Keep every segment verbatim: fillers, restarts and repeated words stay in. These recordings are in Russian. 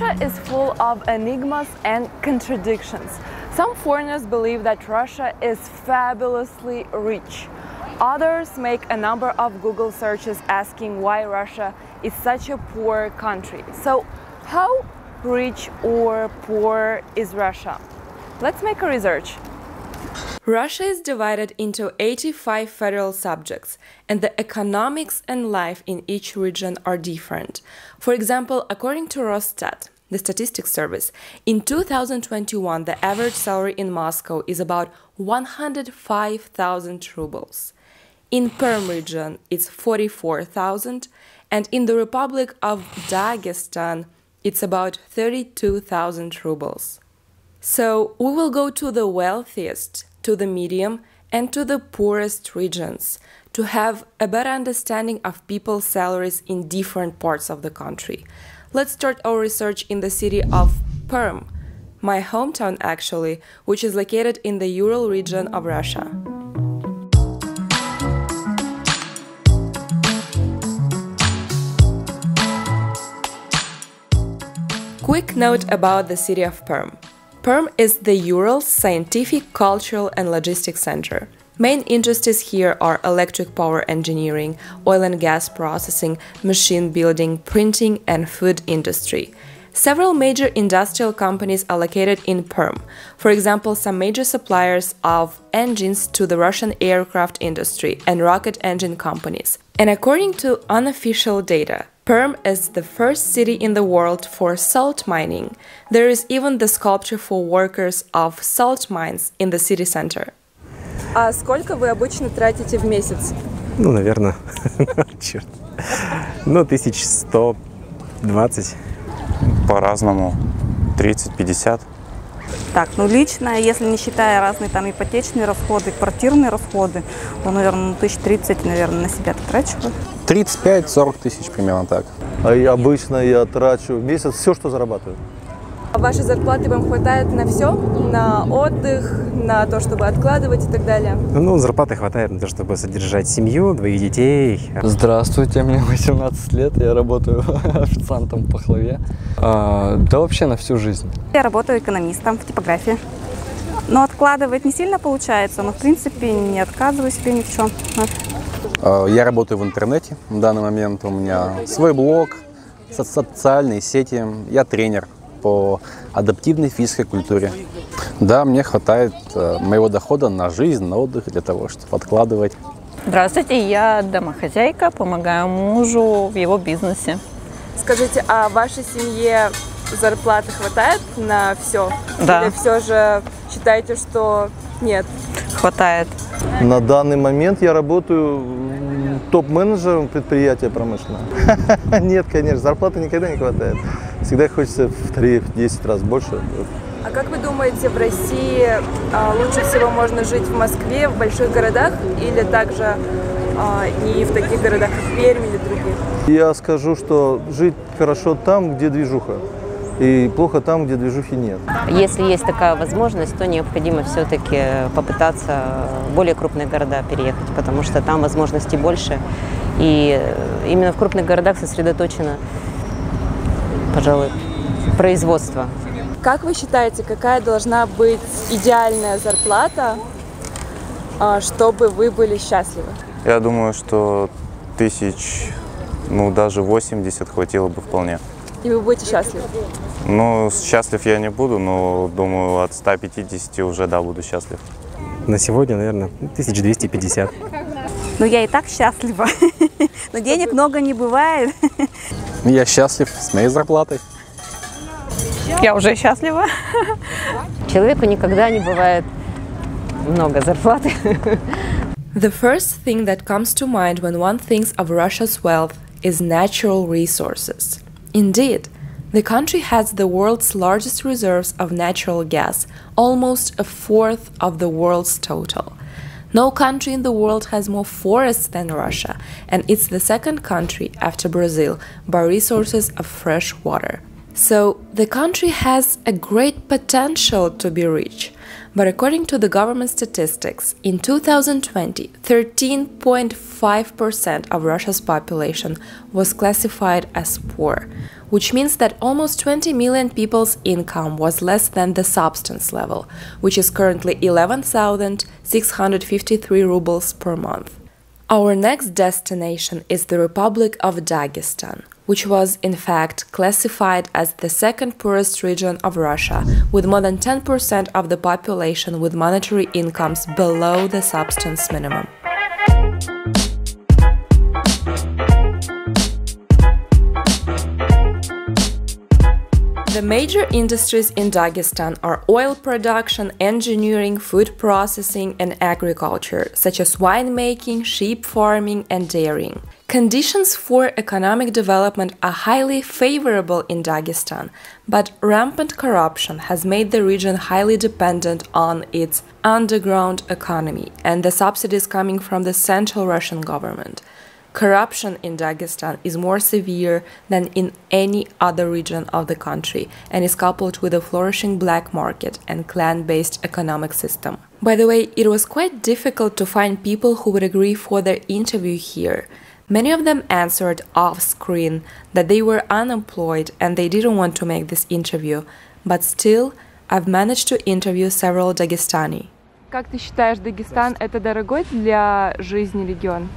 Russia is full of enigmas and contradictions. Some foreigners believe that Russia is fabulously rich. Others make a number of Google searches asking why Russia is such a poor country. So, how rich or poor is Russia? Let's make a research. Russia is divided into eighty-five federal subjects, and the economics and life in each region are different. For example, according to Rosstat, the statistics service, in two thousand twenty-one the average salary in Moscow is about one hundred five thousand rubles. In Perm region it's forty-four thousand, and in the Republic of Dagestan it's about thirty-two thousand rubles. So we will go to the wealthiest, to the medium, and to the poorest regions to have a better understanding of people's salaries in different parts of the country. Let's start our research in the city of Perm, my hometown actually, which is located in the Ural region of Russia. Quick note about the city of Perm. Perm is the Ural's scientific, cultural and logistics center. Main industries here are electric power engineering, oil and gas processing, machine building, printing and food industry. Several major industrial companies are located in Perm. For example, some major suppliers of engines to the Russian aircraft industry and rocket engine companies. And according to unofficial data, Perm is the first city in the world for salt mining. There is even the sculpture for workers of salt mines in the city center. А сколько вы обычно тратите в месяц? Ну, наверное, черт. Ну, тысяч сто двадцать. По-разному, тридцать-пятьдесят. Так, ну лично, если не считая разные там ипотечные расходы, квартирные расходы, ну, наверное, тысяч тридцать, наверное, на себя трачу. тридцать пять-сорок тысяч примерно так. А я обычно я трачу в месяц все, что зарабатываю. А вашей зарплаты вам хватает на все? На отдых, на то, чтобы откладывать и так далее? Ну, зарплаты хватает на то, чтобы содержать семью, двоих детей. Здравствуйте, мне восемнадцать лет, я работаю официантом по хлаве. А, да вообще на всю жизнь. Я работаю экономистом в типографии. Но откладывать не сильно получается, но в принципе не отказываюсь себе ни в чем. Я работаю в интернете в данный момент, у меня свой блог, со- социальные сети, я тренер по адаптивной физической культуре. Да, мне хватает моего дохода на жизнь, на отдых, для того, чтобы откладывать. Здравствуйте, я домохозяйка, помогаю мужу в его бизнесе. Скажите, а вашей семье зарплаты хватает на все? Да. Или все же считаете, что нет? Хватает. На данный момент я работаю топ-менеджером предприятия промышленного. Нет, конечно, зарплаты никогда не хватает. Всегда хочется в три-десять раз больше. А как вы думаете, в России лучше всего можно жить в Москве, в больших городах, или также и в таких городах, как Пермь или других? Я скажу, что жить хорошо там, где движуха, и плохо там, где движухи нет. Если есть такая возможность, то необходимо все-таки попытаться в более крупные города переехать, потому что там возможностей больше, и именно в крупных городах сосредоточено, пожалуй, производство. Как вы считаете, какая должна быть идеальная зарплата, чтобы вы были счастливы? Я думаю, что тысяч, ну, даже восемьдесят хватило бы вполне. И вы будете счастливы? Ну, счастлив я не буду, но, думаю, от ста пятидесяти уже, да, буду счастлив. На сегодня, наверное, тысяча двести пятьдесят. Ну, я и так счастлива. Но денег много не бывает. Я счастлив с моей зарплатой. Я уже счастлива. Человеку никогда не бывает много зарплаты. The first thing that comes to mind when one thinks of Russia's wealth is natural resources. Indeed, the country has the world's largest reserves of natural gas, almost a fourth of the world's total. No country in the world has more forests than Russia, and it's the second country after Brazil by resources of fresh water. So, the country has a great potential to be rich. But according to the government statistics, in two thousand twenty, thirteen point five percent of Russia's population was classified as poor, which means that almost twenty million people's income was less than the subsistence level, which is currently eleven thousand six hundred fifty-three rubles per month. Our next destination is the Republic of Dagestan, which was, in fact, classified as the second poorest region of Russia, with more than ten percent of the population with monetary incomes below the subsistence minimum. The major industries in Dagestan are oil production, engineering, food processing and agriculture, such as winemaking, sheep farming and dairying. Conditions for economic development are highly favorable in Dagestan, but rampant corruption has made the region highly dependent on its underground economy and the subsidies coming from the central Russian government. Corruption in Dagestan is more severe than in any other region of the country and is coupled with a flourishing black market and clan-based economic system. By the way, it was quite difficult to find people who would agree for their interview here. Many of them answered off-screen that they were unemployed and they didn't want to make this interview, but still, I've managed to interview several Dagestani. Как ты считаешь, Дагестан это дорогой для жизни регион?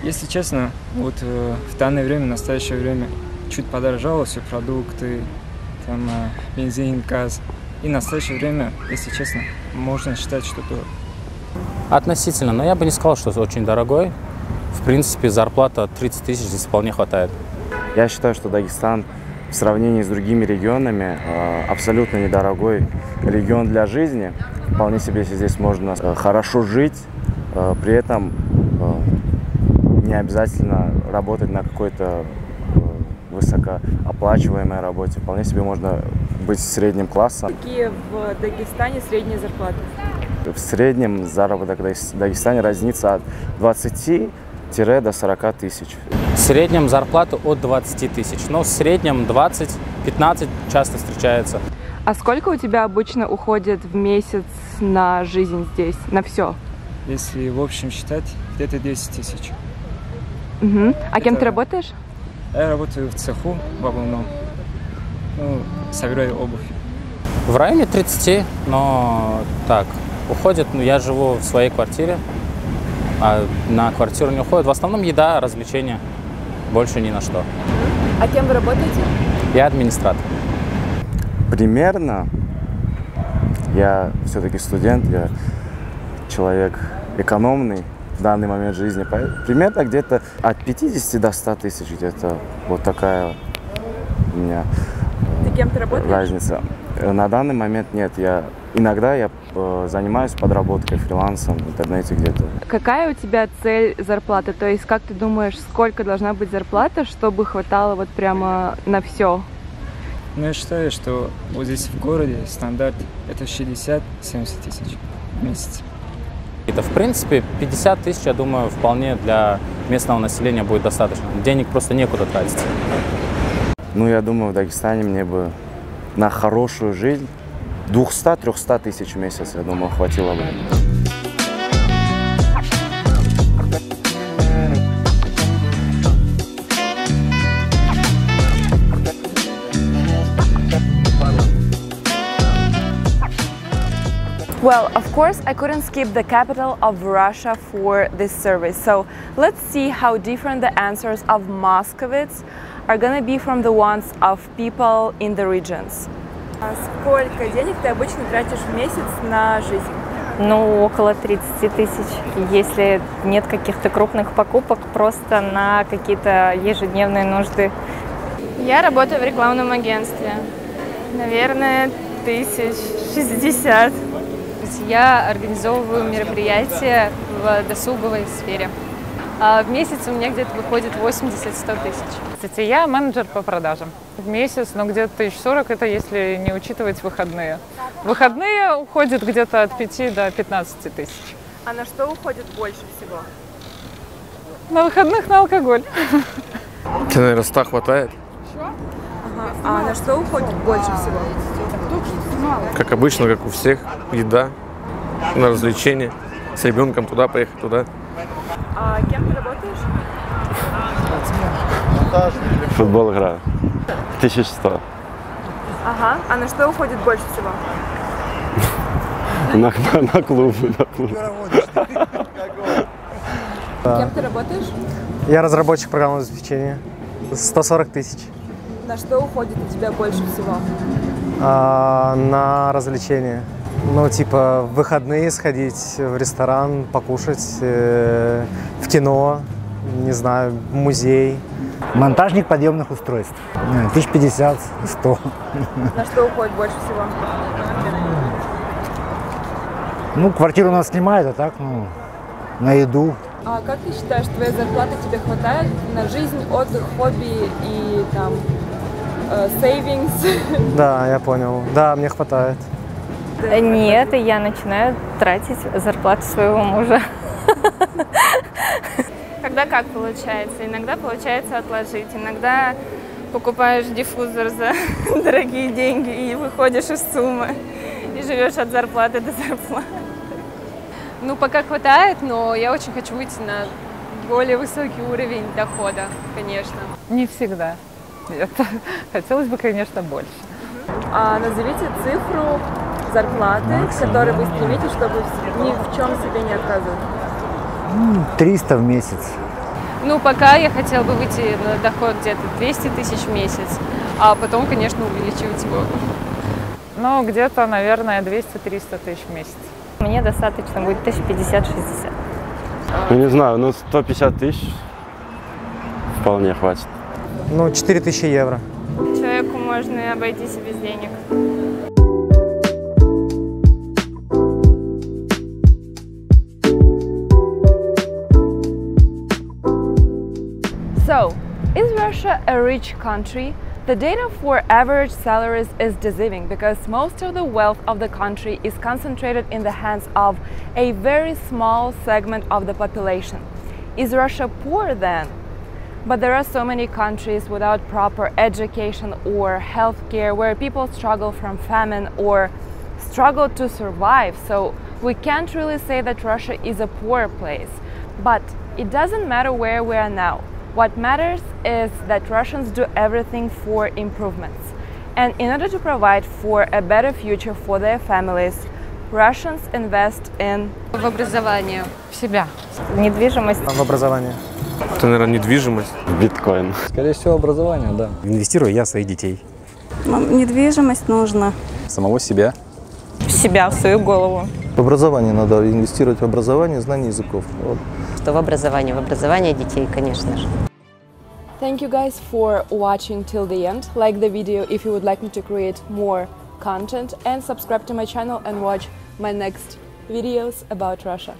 Если честно, вот э, в данное время, в настоящее время, чуть подорожало все продукты, там, э, бензин, газ. И в настоящее время, если честно, можно считать, что дорого. Относительно, но я бы не сказал, что очень дорогой. В принципе, зарплата тридцать тысяч здесь вполне хватает. Я считаю, что Дагестан в сравнении с другими регионами э, абсолютно недорогой регион для жизни. Вполне себе здесь можно э, хорошо жить, э, при этом... Э, Не обязательно работать на какой-то высокооплачиваемой работе. Вполне себе можно быть средним классом. Какие в Дагестане средние зарплаты? В среднем заработок в Дагестане разнится от двадцати до сорока тысяч. В среднем зарплата от двадцати тысяч, но в среднем двадцать-пятнадцать часто встречается. А сколько у тебя обычно уходит в месяц на жизнь здесь, на все? Если в общем считать, где-то десять тысяч. Угу. А кем Это... ты работаешь? Я работаю в цеху в обувном, ну, собираю обувь. В районе тридцати, но так, уходит, ну, я живу в своей квартире, а на квартиру не уходит. В основном еда, развлечения, больше ни на что. А кем вы работаете? Я администратор. Примерно, я все-таки студент, я человек экономный. В данный момент жизни примерно где-то от пятидесяти до ста тысяч, где-то вот такая у меня ты кем ты работаешь? Разница. На данный момент нет, я иногда я занимаюсь подработкой, фрилансом в интернете где-то. Какая у тебя цель зарплаты? То есть как ты думаешь, сколько должна быть зарплата, чтобы хватало вот прямо на все? Ну, я считаю, что вот здесь в городе стандарт это шестьдесят-семьдесят тысяч в месяц. Это, в принципе, пятьдесят тысяч, я думаю, вполне для местного населения будет достаточно. Денег просто некуда тратить. Ну, я думаю, в Дагестане мне бы на хорошую жизнь двухсот-трехсот тысяч в месяц, я думаю, хватило бы. Well, of course, I couldn't skip the capital of Russia for this survey, so let's see how different the answers of Muscovites are gonna be from the ones of people in the regions. Сколько денег ты обычно тратишь в месяц на жизнь? Ну, около тридцати тысяч, если нет каких-то крупных покупок, просто на какие-то ежедневные нужды. Я работаю в рекламном агентстве, наверное, тысяч шестьдесят. Я организовываю мероприятия в досуговой сфере. А в месяц у меня где-то выходит восемьдесят-сто тысяч. Кстати, я менеджер по продажам. В месяц, ну, где-то тысяч сорок, это если не учитывать выходные. Выходные уходят где-то от пяти до пятнадцати тысяч. А на что уходит больше всего? На выходных на алкоголь. Тебе, наверное, ста хватает. Ага. А на что уходит больше всего? Как обычно, как у всех, еда, на развлечения, с ребенком туда поехать, туда. А кем ты работаешь? В футбол играю. тысяча сто. Ага. А на что уходит больше всего? На, на, на клубы. На клубы. Кем ты работаешь? Я разработчик программного обеспечения. сто сорок тысяч. На что уходит у тебя больше всего? А, на развлечения. Ну, типа, в выходные сходить в ресторан, покушать, э, в кино, не знаю, в музей. Монтажник подъемных устройств. тысяч пятьдесят — сто. На что уходит больше всего? Ну, квартиру у нас снимают, а так, ну, на еду. А как ты считаешь, твоей зарплаты тебе хватает на жизнь, отдых, хобби и там сейвингс? Э, да, я понял. Да, мне хватает. Нет, я начинаю тратить зарплату своего мужа. Когда как получается? Иногда получается отложить, иногда покупаешь диффузор за дорогие деньги и выходишь из суммы, и живешь от зарплаты до зарплаты. Ну, пока хватает, но я очень хочу выйти на более высокий уровень дохода, конечно. Не всегда. Нет. Хотелось бы, конечно, больше. А назовите цифру зарплаты, к которой вы стремитесь, чтобы ни в чем себе не отказывать. триста в месяц. Ну, пока я хотела бы выйти на доход где-то двести тысяч в месяц, а потом, конечно, увеличивать его. Ну, где-то, наверное, двести-триста тысяч в месяц. Мне достаточно будет тысяч пятьдесят — шестьдесят. Ну, не знаю, ну, сто пятьдесят тысяч вполне хватит. Ну, четыре тысячи евро. Человеку можно и обойтись и без денег. So, is Russia a rich country? The data for average salaries is deceiving because most of the wealth of the country is concentrated in the hands of a very small segment of the population. Is Russia poor then? But there are so many countries without proper education or healthcare where people struggle from famine or struggle to survive, so we can't really say that Russia is a poor place. But it doesn't matter where we are now. What matters is that Russians do everything for improvements. And in order to provide for a better future for their families, Russians invest in... В образование. В себя. Недвижимость. В образование. Это, наверное, недвижимость. Биткоин. Скорее всего, образование, да. Инвестирую я в своих детей. Нам недвижимость нужна. Самого себя. В себя, в свою голову. В образование надо инвестировать, в образование, знание языков. Вот. Что в образование? В образование детей, конечно же. Thank you guys for watching till the end. Like the video if you would like me to create more content and subscribe to my channel and watch my next videos about Russia.